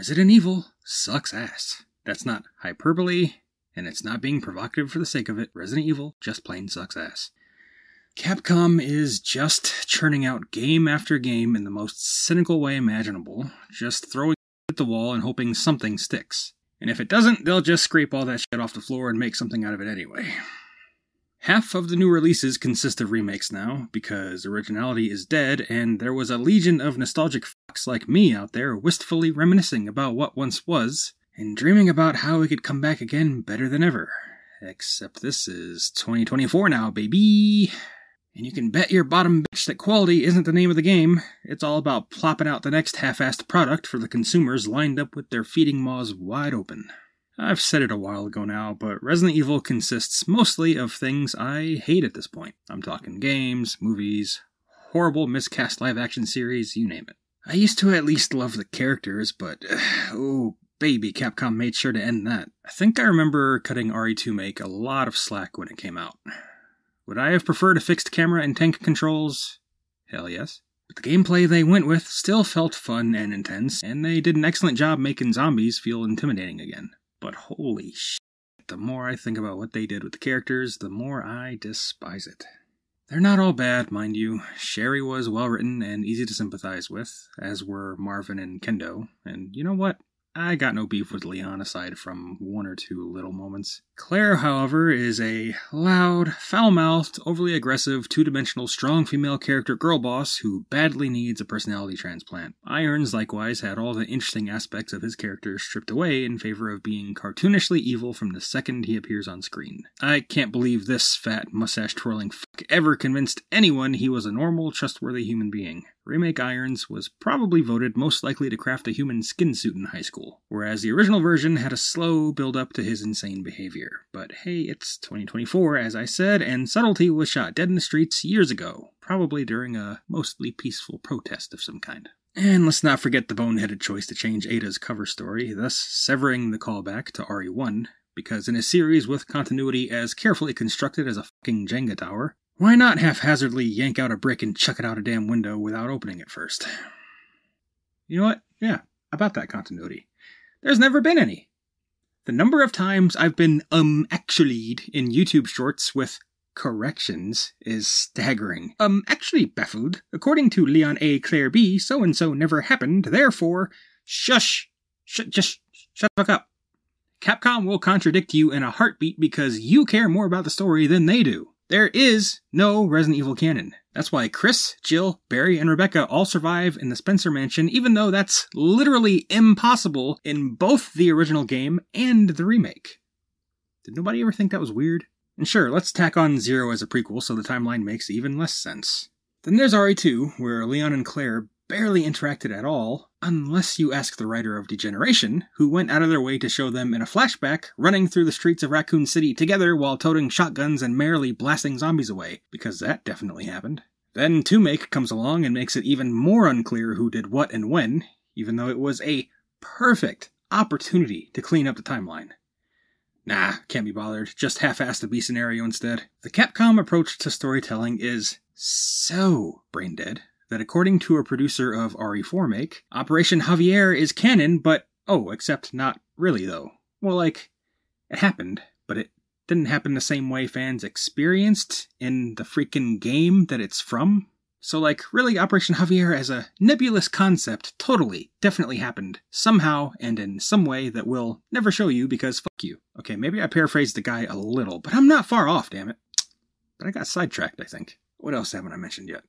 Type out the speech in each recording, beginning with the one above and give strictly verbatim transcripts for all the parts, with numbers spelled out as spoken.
Resident Evil sucks ass. That's not hyperbole, and it's not being provocative for the sake of it. Resident Evil just plain sucks ass. Capcom is just churning out game after game in the most cynical way imaginable, just throwing at the wall and hoping something sticks. And if it doesn't, they'll just scrape all that shit off the floor and make something out of it anyway. Half of the new releases consist of remakes now, because originality is dead, and there was a legion of nostalgic fucks like me out there wistfully reminiscing about what once was, and dreaming about how it could come back again better than ever. Except this is twenty twenty-four now, baby! And you can bet your bottom bitch that quality isn't the name of the game. It's all about plopping out the next half-assed product for the consumers lined up with their feeding maws wide open. I've said it a while ago now, but Resident Evil consists mostly of things I hate at this point. I'm talking games, movies, horrible miscast live-action series, you name it. I used to at least love the characters, but uh, oh baby, Capcom made sure to end that. I think I remember cutting R E two make a lot of slack when it came out. Would I have preferred a fixed camera and tank controls? Hell yes. But the gameplay they went with still felt fun and intense, and they did an excellent job making zombies feel intimidating again. But holy shit, the more I think about what they did with the characters, the more I despise it. They're not all bad, mind you. Sherry was well-written and easy to sympathize with, as were Marvin and Kendo. And you know what? I got no beef with Leon aside from one or two little moments. Claire, however, is a loud, foul-mouthed, overly aggressive, two-dimensional, strong female character girl boss who badly needs a personality transplant. Irons, likewise, had all the interesting aspects of his character stripped away in favor of being cartoonishly evil from the second he appears on screen. I can't believe this fat, mustache-twirling fuck ever convinced anyone he was a normal, trustworthy human being. remake Irons was probably voted most likely to craft a human skin suit in high school, whereas the original version had a slow build-up to his insane behavior. But hey, it's twenty twenty-four, as I said, and subtlety was shot dead in the streets years ago, probably during a mostly peaceful protest of some kind. And let's not forget the boneheaded choice to change Ada's cover story, thus severing the callback to R E one, because in a series with continuity as carefully constructed as a fucking Jenga tower, why not haphazardly yank out a brick and chuck it out a damn window without opening it first? You know what? Yeah, about that continuity. There's never been any. The number of times I've been um actually'd in YouTube shorts with corrections is staggering. Um actually, baffled. According to Leon A. Claire B., so-and-so never happened, therefore, shush, sh just sh shut the fuck up. Capcom will contradict you in a heartbeat because you care more about the story than they do. There is no Resident Evil canon. That's why Chris, Jill, Barry, and Rebecca all survive in the Spencer Mansion, even though that's literally impossible in both the original game and the remake. Did nobody ever think that was weird? And sure, let's tack on Zero as a prequel so the timeline makes even less sense. Then there's R E two, where Leon and Claire barely interacted at all, unless you ask the writer of Degeneration, who went out of their way to show them in a flashback running through the streets of Raccoon City together while toting shotguns and merrily blasting zombies away, because that definitely happened. Then two make comes along and makes it even more unclear who did what and when, even though it was a perfect opportunity to clean up the timeline. Nah, can't be bothered, just half-ass the B scenario instead. The Capcom approach to storytelling is so brain-dead that according to a producer of R E four make, Operation Javier is canon, but, oh, except not really, though. Well, like, it happened, but it didn't happen the same way fans experienced in the freaking game that it's from. So, like, really, Operation Javier as a nebulous concept totally, definitely happened, somehow, and in some way that we'll never show you because fuck you. Okay, maybe I paraphrased the guy a little, but I'm not far off, damn it. But I got sidetracked, I think. What else haven't I mentioned yet?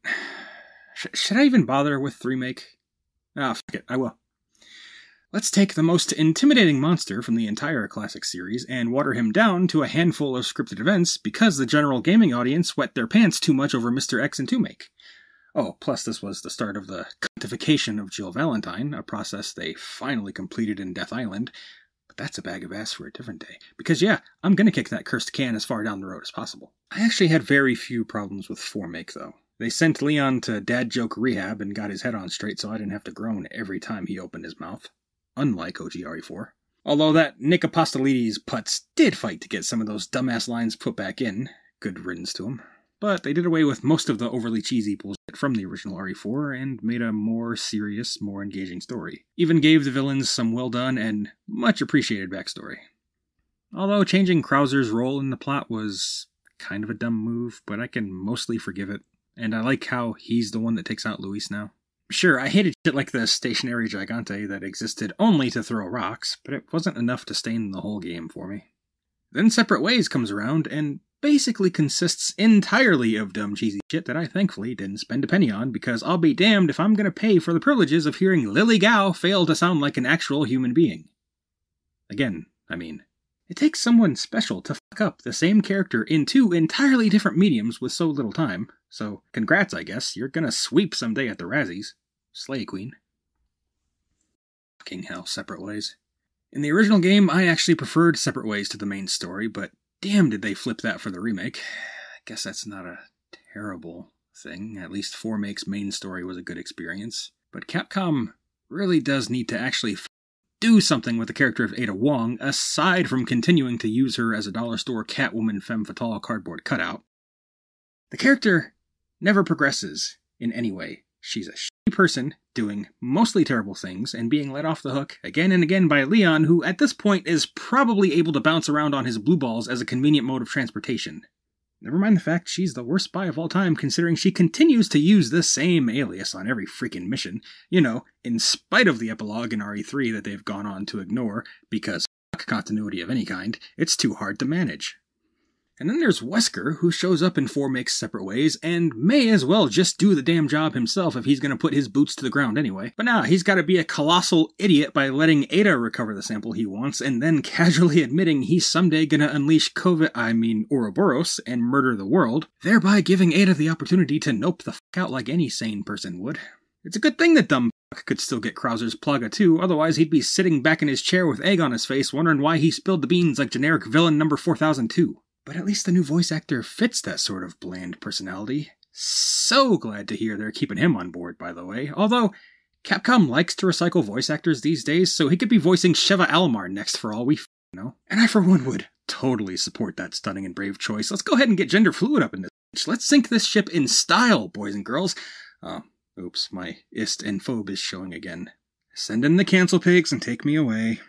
Sh should I even bother with three make? Ah, fuck it, I will. Let's take the most intimidating monster from the entire classic series and water him down to a handful of scripted events because the general gaming audience wet their pants too much over Mister X and two make. Oh, plus this was the start of the cuntification of Jill Valentine, a process they finally completed in Death Island. But that's a bag of ass for a different day. Because yeah, I'm gonna kick that cursed can as far down the road as possible. I actually had very few problems with four make, though. They sent Leon to dad joke rehab and got his head on straight so I didn't have to groan every time he opened his mouth. Unlike O G R E four. Although that Nick Apostolides putz did fight to get some of those dumbass lines put back in. Good riddance to him. But they did away with most of the overly cheesy bullshit from the original R E four and made a more serious, more engaging story. Even gave the villains some well-done and much-appreciated backstory. Although changing Krauser's role in the plot was kind of a dumb move, but I can mostly forgive it. And I like how he's the one that takes out Luis now. Sure, I hated shit like the stationary Gigante that existed only to throw rocks, but it wasn't enough to stain the whole game for me. Then Separate Ways comes around, and basically consists entirely of dumb cheesy shit that I thankfully didn't spend a penny on, because I'll be damned if I'm gonna pay for the privileges of hearing Lily Gao fail to sound like an actual human being. Again, I mean, it takes someone special to fuck up the same character in two entirely different mediums with so little time, so congrats I guess, you're gonna sweep someday at the Razzies. Slay, Queen. Fucking hell, Separate Ways. In the original game, I actually preferred Separate Ways to the main story, but damn, did they flip that for the remake. I guess that's not a terrible thing. At least four make's main story was a good experience. But Capcom really does need to actually f do something with the character of Ada Wong, aside from continuing to use her as a dollar store Catwoman femme fatale cardboard cutout. The character never progresses in any way. She's a shitty person, doing mostly terrible things, and being let off the hook again and again by Leon, who at this point is probably able to bounce around on his blue balls as a convenient mode of transportation. Never mind the fact she's the worst spy of all time, considering she continues to use this same alias on every freaking mission, you know, in spite of the epilogue in R E three that they've gone on to ignore, because fuck continuity of any kind, it's too hard to manage. And then there's Wesker, who shows up in four make's Separate Ways, and may as well just do the damn job himself if he's gonna put his boots to the ground anyway. But nah, he's gotta be a colossal idiot by letting Ada recover the sample he wants, and then casually admitting he's someday gonna unleash COVID- I mean Ouroboros, and murder the world, thereby giving Ada the opportunity to nope the f*** out like any sane person would. It's a good thing that dumb f*** could still get Krauser's Plaga too, otherwise he'd be sitting back in his chair with egg on his face, wondering why he spilled the beans like generic villain number four thousand two. But at least the new voice actor fits that sort of bland personality. So glad to hear they're keeping him on board, by the way. Although, Capcom likes to recycle voice actors these days, so he could be voicing Sheva Alomar next for all we f***ing know. And I for one would totally support that stunning and brave choice. Let's go ahead and get gender fluid up in this bitch. Let's sink this ship in style, boys and girls. Oh, oops, my ist and phobe is showing again. Send in the cancel pigs and take me away.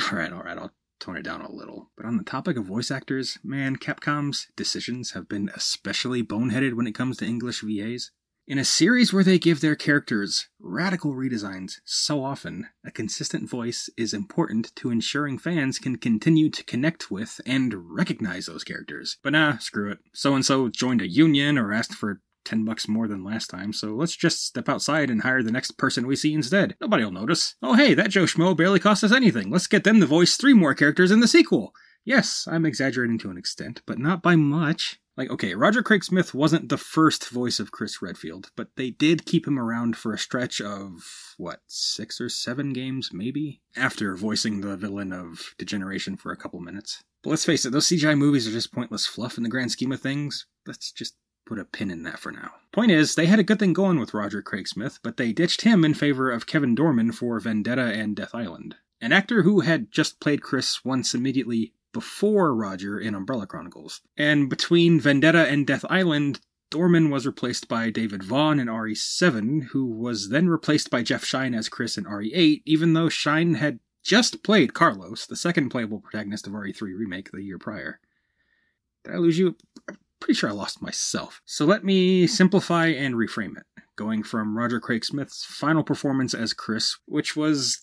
Alright, alright, I'll tone it down a little. But on the topic of voice actors, man, Capcom's decisions have been especially boneheaded when it comes to English V As. In a series where they give their characters radical redesigns so often, a consistent voice is important to ensuring fans can continue to connect with and recognize those characters. But nah, screw it. So-and-so joined a union or asked for ten bucks more than last time, so let's just step outside and hire the next person we see instead. Nobody'll notice. Oh hey, that Joe Schmo barely cost us anything. Let's get them to voice three more characters in the sequel. Yes, I'm exaggerating to an extent, but not by much. Like, okay, Roger Craig Smith wasn't the first voice of Chris Redfield, but they did keep him around for a stretch of, what, six or seven games, maybe? After voicing the villain of Degeneration for a couple minutes. But let's face it, those C G I movies are just pointless fluff in the grand scheme of things. Let's just put a pin in that for now. Point is, they had a good thing going with Roger Craig Smith, but they ditched him in favor of Kevin Dorman for Vendetta and Death Island. An actor who had just played Chris once immediately before Roger in Umbrella Chronicles. And between Vendetta and Death Island, Dorman was replaced by David Vaughn in R E seven, who was then replaced by Jeff Shine as Chris in R E eight, even though Shine had just played Carlos, the second playable protagonist of R E three remake the year prior. Did I lose you? Pretty sure I lost myself. So let me simplify and reframe it, going from Roger Craig Smith's final performance as Chris, which was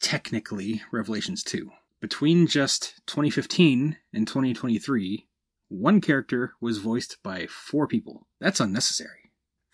technically Revelations two. Between just twenty fifteen and twenty twenty-three, one character was voiced by four people. That's unnecessary.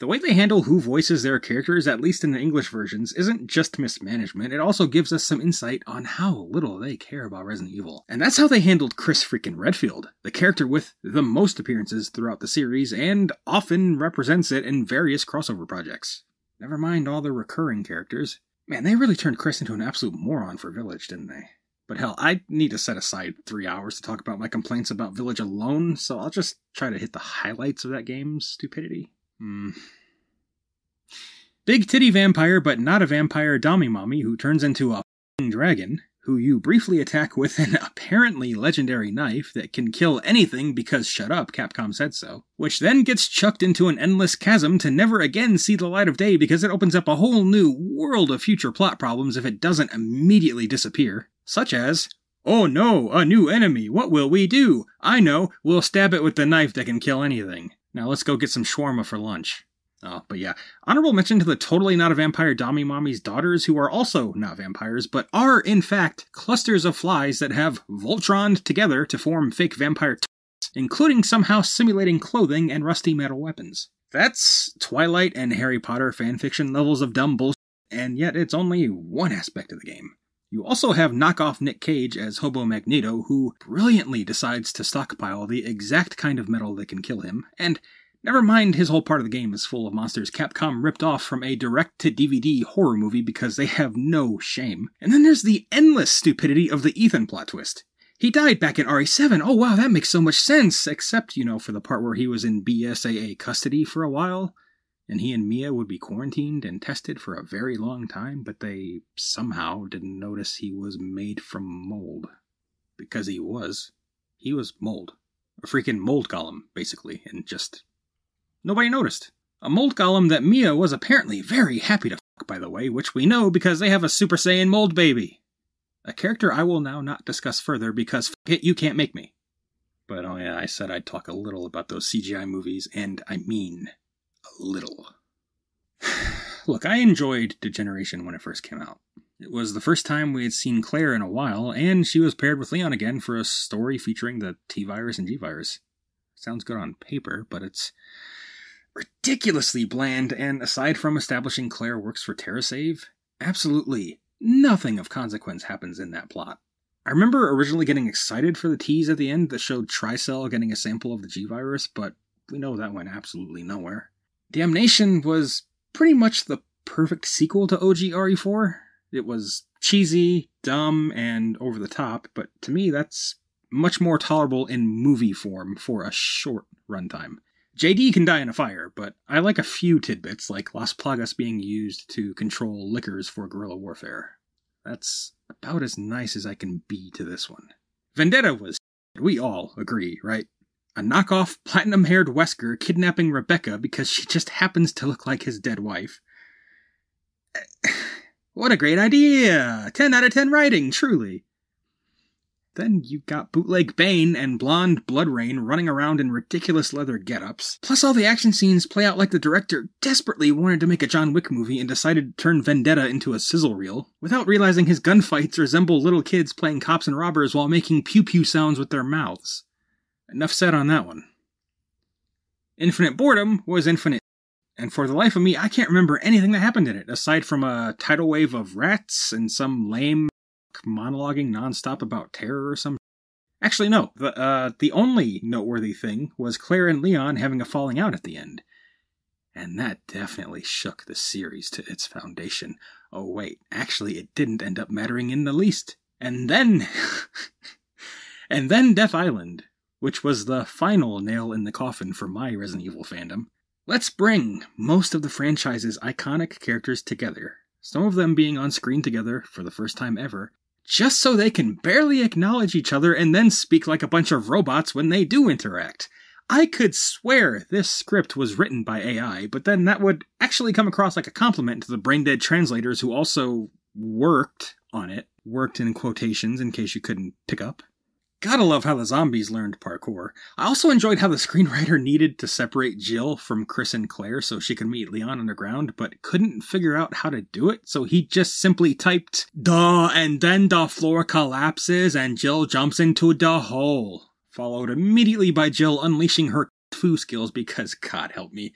The way they handle who voices their characters, at least in the English versions, isn't just mismanagement, it also gives us some insight on how little they care about Resident Evil. And that's how they handled Chris freaking Redfield, the character with the most appearances throughout the series, and often represents it in various crossover projects. Never mind all the recurring characters. Man, they really turned Chris into an absolute moron for Village, didn't they? But hell, I need to set aside three hours to talk about my complaints about Village alone, so I'll just try to hit the highlights of that game's stupidity. Hmm. Big titty vampire, but not a vampire dommy mommy who turns into a f***ing dragon, who you briefly attack with an apparently legendary knife that can kill anything because shut up, Capcom said so, which then gets chucked into an endless chasm to never again see the light of day because it opens up a whole new world of future plot problems if it doesn't immediately disappear, such as, oh no, a new enemy, what will we do? I know, we'll stab it with the knife that can kill anything. Now let's go get some shawarma for lunch. Oh, but yeah. Honorable mention to the totally not a vampire Dami Mommy's daughters, who are also not vampires, but are, in fact, clusters of flies that have Voltroned together to form fake vampire t***s, including somehow simulating clothing and rusty metal weapons. That's Twilight and Harry Potter fanfiction levels of dumb bullshit, and yet it's only one aspect of the game. You also have knockoff Nick Cage as Hobo Magneto, who brilliantly decides to stockpile the exact kind of metal that can kill him, and never mind, his whole part of the game is full of monsters Capcom ripped off from a direct-to-D V D horror movie because they have no shame. And then there's the endless stupidity of the Ethan plot twist. He died back in R E seven, oh wow, that makes so much sense, except, you know, for the part where he was in B S A A custody for a while, and he and Mia would be quarantined and tested for a very long time, but they somehow didn't notice he was made from mold. Because he was. He was mold. A freaking mold golem, basically, and just... nobody noticed. A mold golem that Mia was apparently very happy to f***, by the way, which we know because they have a Super Saiyan mold baby. A character I will now not discuss further because f*** it, you can't make me. But oh yeah, I said I'd talk a little about those C G I movies, and I mean a little. Look, I enjoyed Degeneration when it first came out. It was the first time we had seen Claire in a while, and she was paired with Leon again for a story featuring the T-Virus and G-Virus. Sounds good on paper, but it's ridiculously bland, and aside from establishing Claire works for TerraSave, absolutely nothing of consequence happens in that plot. I remember originally getting excited for the tease at the end that showed Tricell getting a sample of the G-Virus, but we know that went absolutely nowhere. Damnation was pretty much the perfect sequel to O G R E four. It was cheesy, dumb, and over the top, but to me that's much more tolerable in movie form for a short runtime. J D can die in a fire, but I like a few tidbits, like Las Plagas being used to control liquors for guerrilla warfare. That's about as nice as I can be to this one. Vendetta was shit. We all agree, right? A knockoff platinum-haired Wesker kidnapping Rebecca because she just happens to look like his dead wife. What a great idea! ten out of ten writing, truly! Then you got bootleg Bane and blonde Blood Rain running around in ridiculous leather get-ups. Plus all the action scenes play out like the director desperately wanted to make a John Wick movie and decided to turn Vendetta into a sizzle reel, without realizing his gunfights resemble little kids playing cops and robbers while making pew-pew sounds with their mouths. Enough said on that one. Infinite Boredom was infinite, and for the life of me, I can't remember anything that happened in it, aside from a tidal wave of rats and some lame monologuing nonstop about terror or some sh Actually, no. The, uh, the only noteworthy thing was Claire and Leon having a falling out at the end. And that definitely shook the series to its foundation. Oh wait, actually it didn't end up mattering in the least. And then... and then Death Island, which was the final nail in the coffin for my Resident Evil fandom. Let's bring most of the franchise's iconic characters together, some of them being on screen together for the first time ever, just so they can barely acknowledge each other and then speak like a bunch of robots when they do interact. I could swear this script was written by A I, but then that would actually come across like a compliment to the brain-dead translators who also worked on it. Worked in quotations in case you couldn't pick up. Gotta love how the zombies learned parkour. I also enjoyed how the screenwriter needed to separate Jill from Chris and Claire so she could meet Leon underground, but couldn't figure out how to do it, so he just simply typed, duh, and then the floor collapses and Jill jumps into the hole, followed immediately by Jill unleashing her foo skills because, God help me,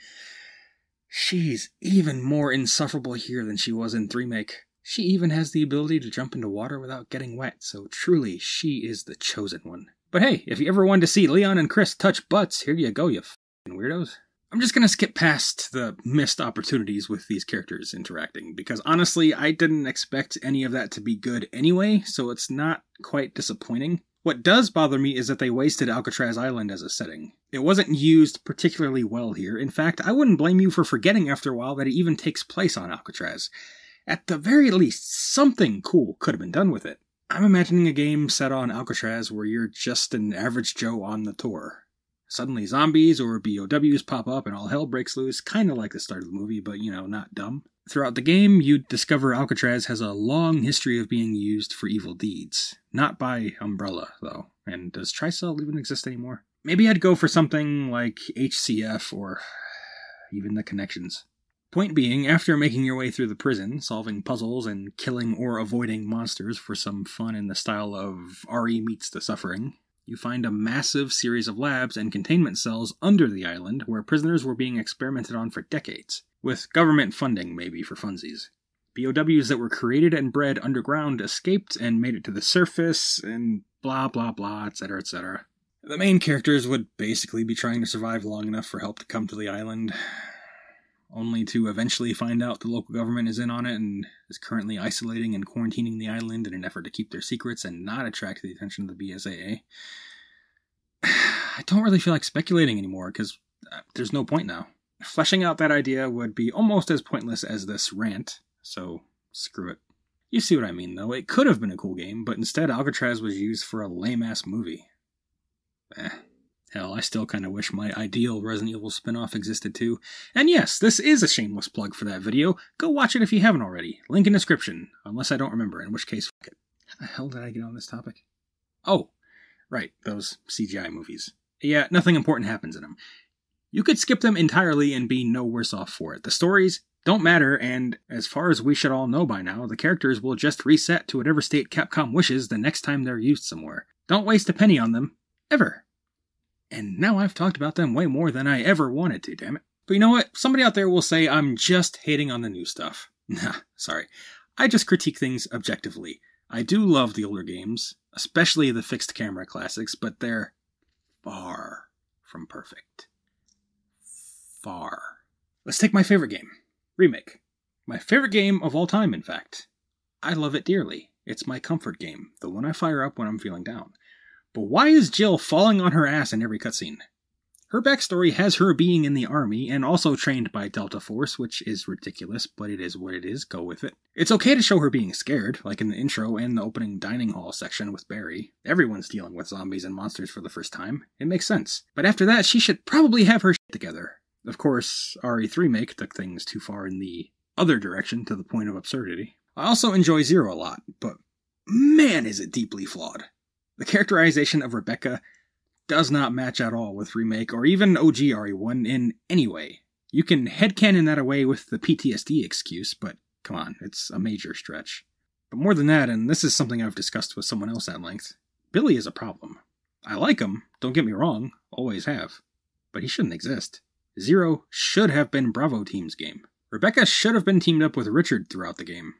she's even more insufferable here than she was in three make. She even has the ability to jump into water without getting wet, so truly, she is the chosen one. But hey, if you ever wanted to see Leon and Chris touch butts, here you go, you f***ing weirdos. I'm just gonna skip past the missed opportunities with these characters interacting, because honestly, I didn't expect any of that to be good anyway, so it's not quite disappointing. What does bother me is that they wasted Alcatraz Island as a setting. It wasn't used particularly well here. In fact, I wouldn't blame you for forgetting after a while that it even takes place on Alcatraz. At the very least, something cool could have been done with it. I'm imagining a game set on Alcatraz where you're just an average Joe on the tour. Suddenly zombies or B O Ws pop up and all hell breaks loose, kind of like the start of the movie, but, you know, not dumb. Throughout the game, you discover Alcatraz has a long history of being used for evil deeds. Not by Umbrella, though. And does Tricell even exist anymore? Maybe I'd go for something like H C F or even The Connections. Point being, after making your way through the prison, solving puzzles, and killing or avoiding monsters for some fun in the style of R E Meets the Suffering, you find a massive series of labs and containment cells under the island where prisoners were being experimented on for decades, with government funding maybe for funsies. B O Ws that were created and bred underground escaped and made it to the surface, and blah blah blah, et cetera, et cetera. The main characters would basically be trying to survive long enough for help to come to the island, only to eventually find out the local government is in on it and is currently isolating and quarantining the island in an effort to keep their secrets and not attract the attention of the B S A A. I don't really feel like speculating anymore, because there's no point now. Fleshing out that idea would be almost as pointless as this rant, so screw it. You see what I mean, though. It could have been a cool game, but instead Alcatraz was used for a lame-ass movie. Eh. Hell, I still kind of wish my ideal Resident Evil spin-off existed too. And yes, this is a shameless plug for that video. Go watch it if you haven't already. Link in description. Unless I don't remember, in which case, fuck it. How the hell did I get on this topic? Oh, right, those C G I movies. Yeah, nothing important happens in them. You could skip them entirely and be no worse off for it. The stories don't matter, and as far as we should all know by now, the characters will just reset to whatever state Capcom wishes the next time they're used somewhere. Don't waste a penny on them. Ever. And now I've talked about them way more than I ever wanted to, damn it. But you know what? Somebody out there will say I'm just hating on the new stuff. Nah, sorry. I just critique things objectively. I do love the older games, especially the fixed camera classics, but they're far from perfect. Far. Let's take my favorite game, remake. My favorite game of all time, in fact. I love it dearly. It's my comfort game, the one I fire up when I'm feeling down. But why is Jill falling on her ass in every cutscene? Her backstory has her being in the army and also trained by Delta Force, which is ridiculous, but it is what it is, go with it. It's okay to show her being scared, like in the intro and the opening dining hall section with Barry. Everyone's dealing with zombies and monsters for the first time. It makes sense. But after that, she should probably have her shit together. Of course, R E three make took things too far in the other direction to the point of absurdity. I also enjoy Zero a lot, but man is it deeply flawed. The characterization of Rebecca does not match at all with remake or even O G R E one in any way. You can headcanon that away with the P T S D excuse, but come on, it's a major stretch. But more than that, and this is something I've discussed with someone else at length, Billy is a problem. I like him, don't get me wrong, always have, but he shouldn't exist. Zero should have been Bravo Team's game. Rebecca should have been teamed up with Richard throughout the game.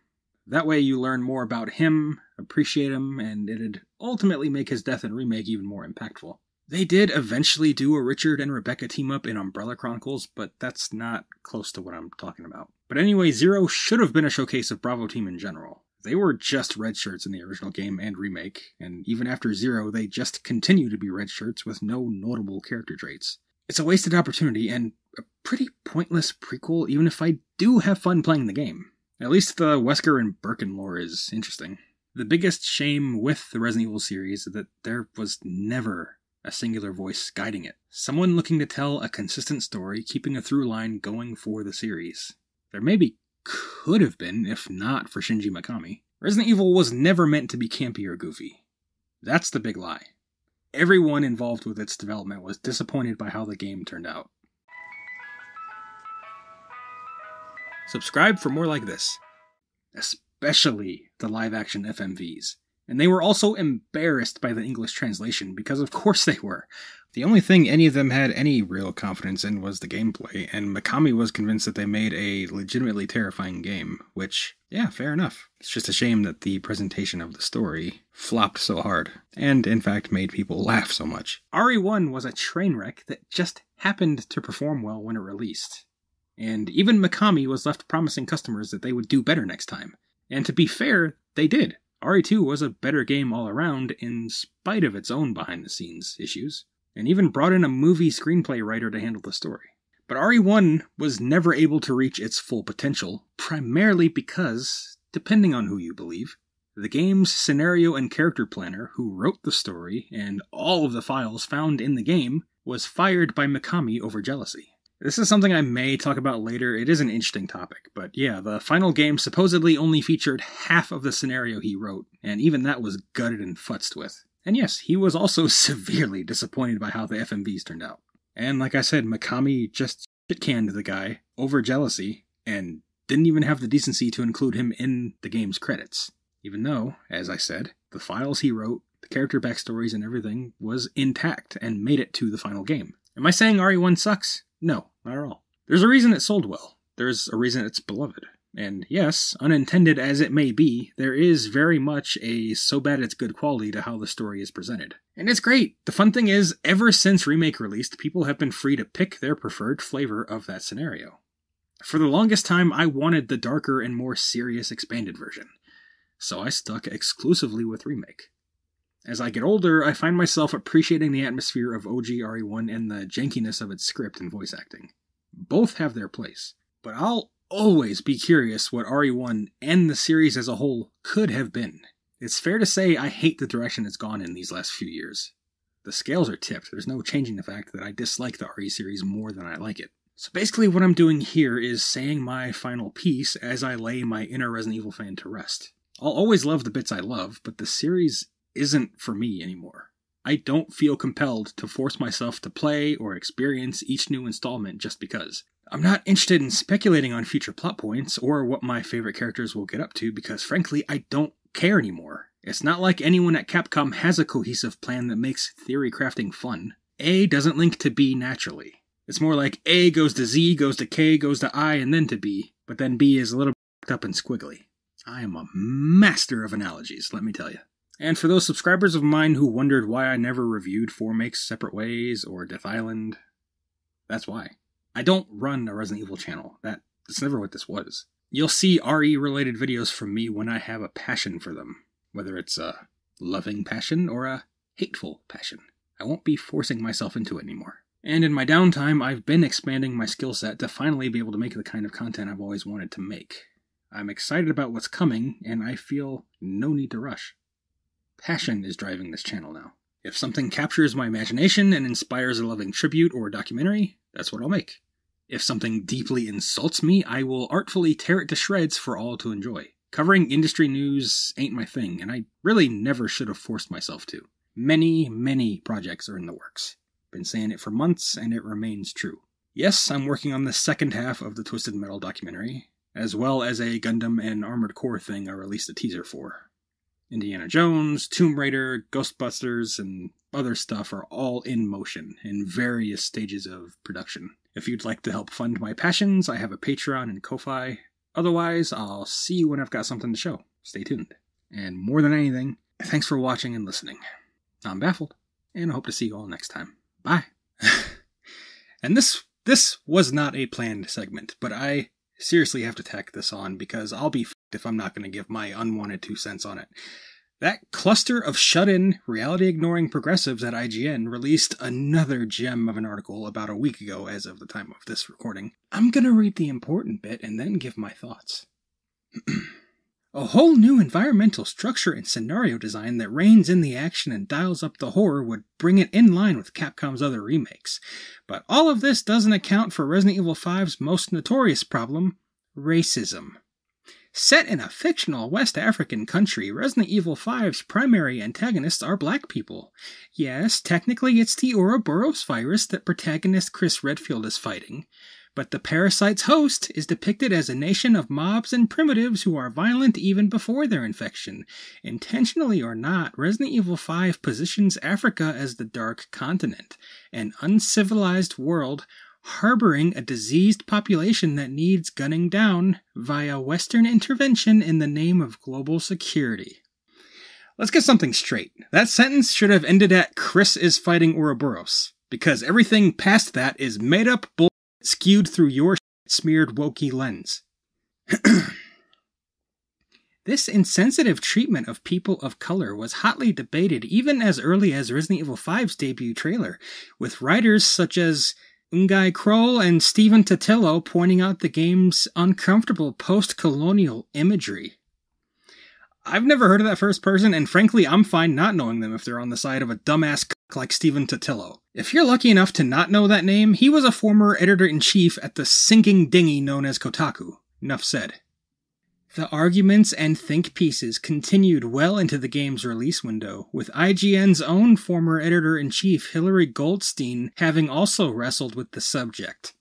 That way you learn more about him, appreciate him, and it'd ultimately make his death in remake even more impactful. They did eventually do a Richard and Rebecca team-up in Umbrella Chronicles, but that's not close to what I'm talking about. But anyway, Zero should have been a showcase of Bravo Team in general. They were just red shirts in the original game and remake, and even after Zero, they just continue to be red shirts with no notable character traits. It's a wasted opportunity, and a pretty pointless prequel even if I do have fun playing the game. At least the Wesker and Birkin lore is interesting. The biggest shame with the Resident Evil series is that there was never a singular voice guiding it. Someone looking to tell a consistent story, keeping a through line going for the series. There maybe could have been, if not for Shinji Mikami. Resident Evil was never meant to be campy or goofy. That's the big lie. Everyone involved with its development was disappointed by how the game turned out. Subscribe for more like this, especially the live-action F M Vs. And they were also embarrassed by the English translation, because of course they were. The only thing any of them had any real confidence in was the gameplay, and Mikami was convinced that they made a legitimately terrifying game, which, yeah, fair enough. It's just a shame that the presentation of the story flopped so hard, and in fact made people laugh so much. R E one was a train wreck that just happened to perform well when it released. And even Mikami was left promising customers that they would do better next time. And to be fair, they did. R E two was a better game all around in spite of its own behind-the-scenes issues, and even brought in a movie screenplay writer to handle the story. But R E one was never able to reach its full potential, primarily because, depending on who you believe, The game's scenario and character planner, who wrote the story and all of the files found in the game, was fired by Mikami over jealousy. This is something I may talk about later. It is an interesting topic, but yeah, the final game supposedly only featured half of the scenario he wrote, and even that was gutted and futzed with. And yes, he was also severely disappointed by how the F M Vs turned out. And like I said, Mikami just shit-canned the guy over jealousy, and didn't even have the decency to include him in the game's credits. Even though, as I said, the files he wrote, the character backstories and everything was intact and made it to the final game. Am I saying R E one sucks? No, not at all. There's a reason it sold well. There's a reason it's beloved. And yes, unintended as it may be, there is very much a so bad it's good quality to how the story is presented. And it's great! The fun thing is, ever since Remake released, people have been free to pick their preferred flavor of that scenario. For the longest time, I wanted the darker and more serious expanded version, so I stuck exclusively with Remake. As I get older, I find myself appreciating the atmosphere of O G R E one and the jankiness of its script and voice acting. Both have their place, but I'll always be curious what R E one and the series as a whole could have been. It's fair to say I hate the direction it's gone in these last few years. The scales are tipped, there's no changing the fact that I dislike the R E series more than I like it. So basically what I'm doing here is saying my final piece as I lay my inner Resident Evil fan to rest. I'll always love the bits I love, but the series isn't for me anymore. I don't feel compelled to force myself to play or experience each new installment just because. I'm not interested in speculating on future plot points or what my favorite characters will get up to because frankly I don't care anymore. It's not like anyone at Capcom has a cohesive plan that makes theory crafting fun. A doesn't link to B naturally. It's more like A goes to Z, goes to K, goes to I, and then to B, but then B is a little bit up and squiggly. I am a master of analogies, let me tell you. And for those subscribers of mine who wondered why I never reviewed four make's Separate Ways or Death Island, that's why. I don't run a Resident Evil channel. That, that's never what this was. You'll see R E-related videos from me when I have a passion for them, whether it's a loving passion or a hateful passion. I won't be forcing myself into it anymore. And in my downtime, I've been expanding my skill set to finally be able to make the kind of content I've always wanted to make. I'm excited about what's coming, and I feel no need to rush. Passion is driving this channel now. If something captures my imagination and inspires a loving tribute or documentary, that's what I'll make. If something deeply insults me, I will artfully tear it to shreds for all to enjoy. Covering industry news ain't my thing, and I really never should have forced myself to. Many, many projects are in the works. Been saying it for months, and it remains true. Yes, I'm working on the second half of the Twisted Metal documentary, as well as a Gundam and Armored Core thing I released a teaser for. Indiana Jones, Tomb Raider, Ghostbusters, and other stuff are all in motion, in various stages of production. If you'd like to help fund my passions, I have a Patreon and Ko-Fi. Otherwise, I'll see you when I've got something to show. Stay tuned. And more than anything, thanks for watching and listening. I'm baffled, and I hope to see you all next time. Bye. And this this was not a planned segment, but I seriously have to tack this on because I'll be f***ed if I'm not going to give my unwanted two cents on it. That cluster of shut-in, reality-ignoring progressives at I G N released another gem of an article about a week ago as of the time of this recording. I'm going to read the important bit and then give my thoughts. A whole new environmental structure and scenario design that reins in the action and dials up the horror would bring it in line with Capcom's other remakes. But all of this doesn't account for Resident Evil five's most notorious problem, racism. Set in a fictional West African country, Resident Evil five's primary antagonists are black people. Yes, technically it's the Ouroboros virus that protagonist Chris Redfield is fighting. But the parasite's host is depicted as a nation of mobs and primitives who are violent even before their infection. Intentionally or not, Resident Evil five positions Africa as the Dark Continent, an uncivilized world harboring a diseased population that needs gunning down via Western intervention in the name of global security. Let's get something straight. That sentence should have ended at Chris is fighting Ouroboros, because everything past that is made-up bull. Skewed through your smeared wokey lens. This insensitive treatment of people of color was hotly debated even as early as Resident Evil five's debut trailer, with writers such as N'Gai Kroll and Stephen Totilo pointing out the game's uncomfortable post-colonial imagery. I've never heard of that first person, and frankly, I'm fine not knowing them if they're on the side of a dumbass c*** like Stephen Totilo. If you're lucky enough to not know that name, he was a former editor-in-chief at the sinking dinghy known as Kotaku. Enough said. The arguments and think pieces continued well into the game's release window, with I G N's own former editor-in-chief Hilary Goldstein having also wrestled with the subject.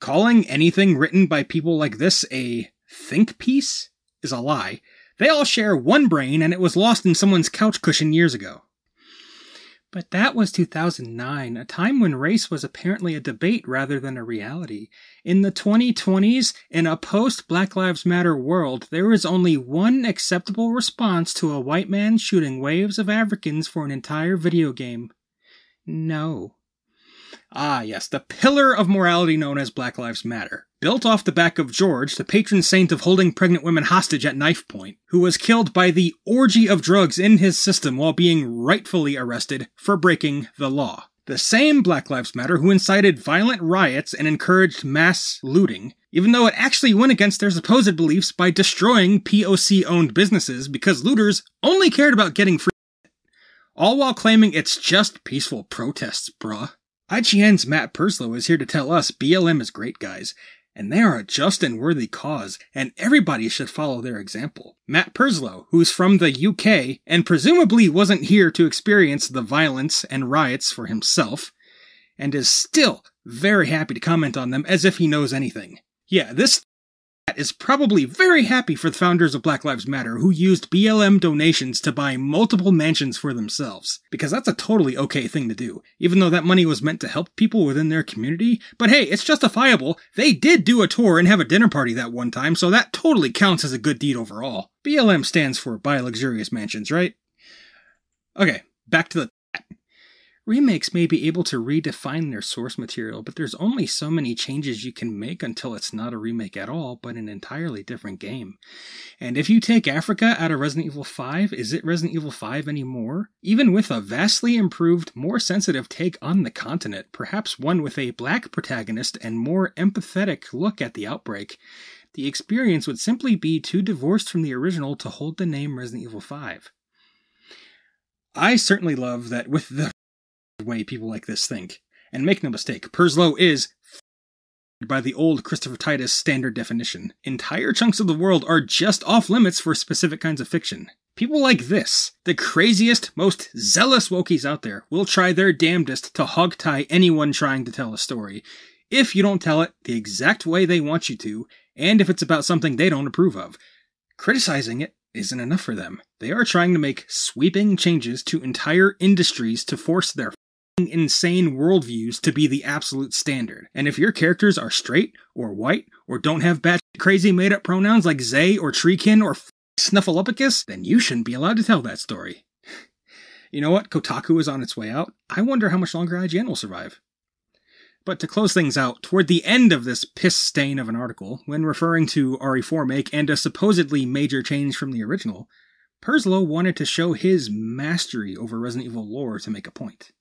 Calling anything written by people like this a think piece is a lie. They all share one brain, and it was lost in someone's couch cushion years ago. But that was two thousand nine, a time when race was apparently a debate rather than a reality. In the twenty twenties, in a post-Black Lives Matter world, there is only one acceptable response to a white man shooting waves of Africans for an entire video game. No. Ah, yes, the pillar of morality known as Black Lives Matter. Built off the back of George, the patron saint of holding pregnant women hostage at knife point, who was killed by the orgy of drugs in his system while being rightfully arrested for breaking the law. The same Black Lives Matter who incited violent riots and encouraged mass looting, even though it actually went against their supposed beliefs by destroying P O C-owned businesses because looters only cared about getting free shit. All while claiming it's just peaceful protests, bruh. I G N's Matt Purslow is here to tell us B L M is great, guys, and they are a just and worthy cause, and everybody should follow their example. Matt Purslow, who's from the U K, and presumably wasn't here to experience the violence and riots for himself, and is still very happy to comment on them as if he knows anything. Yeah, this is probably very happy for the founders of Black Lives Matter who used B L M donations to buy multiple mansions for themselves, because that's a totally okay thing to do, even though that money was meant to help people within their community. But hey, it's justifiable. They did do a tour and have a dinner party that one time, so that totally counts as a good deed overall. B L M stands for Buy Luxurious Mansions, right? Okay, back to the... Remakes may be able to redefine their source material, but there's only so many changes you can make until it's not a remake at all, but an entirely different game. And if you take Africa out of Resident Evil five, is it Resident Evil five anymore? Even with a vastly improved, more sensitive take on the continent, perhaps one with a black protagonist and more empathetic look at the outbreak, the experience would simply be too divorced from the original to hold the name Resident Evil five. I certainly love that with the way people like this think. And make no mistake, Purslow is f***ed by the old Christopher Titus standard definition. Entire chunks of the world are just off-limits for specific kinds of fiction. People like this, the craziest, most zealous wokies out there, will try their damnedest to hogtie anyone trying to tell a story, if you don't tell it the exact way they want you to, and if it's about something they don't approve of. Criticizing it isn't enough for them. They are trying to make sweeping changes to entire industries to force their insane worldviews to be the absolute standard. And if your characters are straight or white or don't have batshit crazy made-up pronouns like Zay or Treekin or f***ing Snuffleupicus, then you shouldn't be allowed to tell that story. You know what? Kotaku is on its way out. I wonder how much longer I G N will survive. But to close things out, toward the end of this piss stain of an article, when referring to R E four make and a supposedly major change from the original, Purslow wanted to show his mastery over Resident Evil lore to make a point.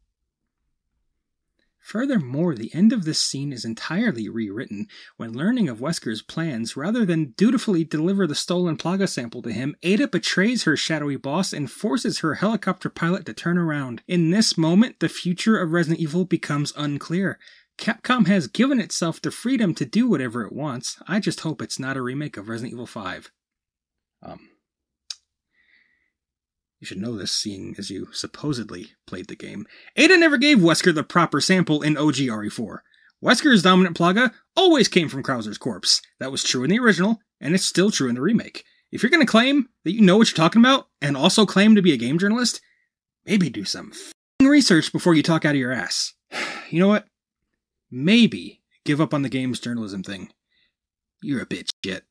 Furthermore, the end of this scene is entirely rewritten when learning of Wesker's plans. Rather than dutifully deliver the stolen Plaga sample to him, Ada betrays her shadowy boss and forces her helicopter pilot to turn around. In this moment, the future of Resident Evil becomes unclear. Capcom has given itself the freedom to do whatever it wants. I just hope it's not a remake of Resident Evil five. Um, You should know this, seeing as you supposedly played the game. Ada never gave Wesker the proper sample in O G R E four. Wesker's dominant Plaga always came from Krauser's corpse. That was true in the original, and it's still true in the remake. If you're going to claim that you know what you're talking about, and also claim to be a game journalist, maybe do some f***ing research before you talk out of your ass. You know what? Maybe give up on the game's journalism thing. You're a bitch shit.